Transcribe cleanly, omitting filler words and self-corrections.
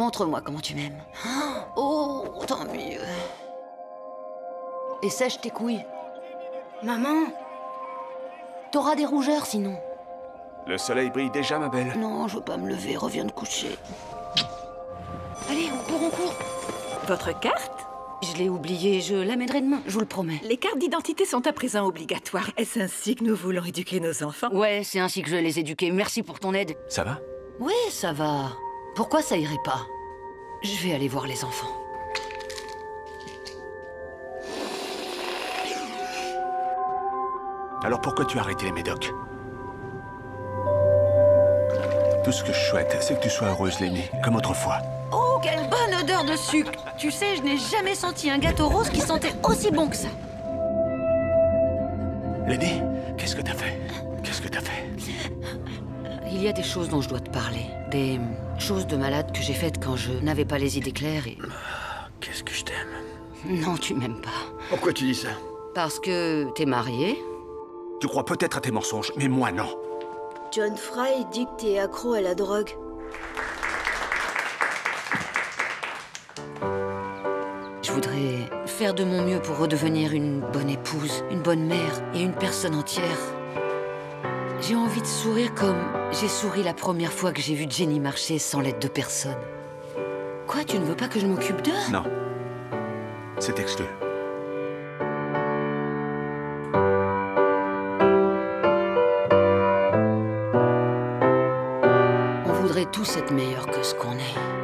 Montre-moi comment tu m'aimes. Oh, tant mieux. Et sèche tes couilles. Maman, t'auras des rougeurs sinon. Le soleil brille déjà, ma belle. Non, je veux pas me lever, reviens te coucher. Allez, on court, on court. Votre carte? Je l'ai oubliée, je l'amènerai demain, je vous le promets. Les cartes d'identité sont à présent obligatoires. Est-ce ainsi que nous voulons éduquer nos enfants? Ouais, c'est ainsi que je vais les éduquer. Merci pour ton aide. Ça va? Oui, ça va. Pourquoi ça irait pas? Je vais aller voir les enfants. Alors pourquoi tu as arrêté les médocs? Tout ce que je souhaite, c'est que tu sois heureuse, Lenny, comme autrefois. Oh, quelle bonne odeur de sucre! Tu sais, je n'ai jamais senti un gâteau rose qui sentait aussi bon que ça. Lenny, qu'est-ce que t'as fait? Qu'est-ce que t'as fait? Il y a des choses dont je dois te parler. Des choses de malade que j'ai faites quand je n'avais pas les idées claires et... Qu'est-ce que je t'aime? Non, tu m'aimes pas. Pourquoi tu dis ça? Parce que t'es mariée. Tu crois peut-être à tes mensonges, mais moi, non. John Fry dit que t'es accro à la drogue. Je voudrais faire de mon mieux pour redevenir une bonne épouse, une bonne mère et une personne entière. J'ai envie de sourire comme j'ai souri la première fois que j'ai vu Jenny marcher sans l'aide de personne. Quoi, tu ne veux pas que je m'occupe d'eux? Non, c'est exclu. On voudrait tous être meilleurs que ce qu'on est.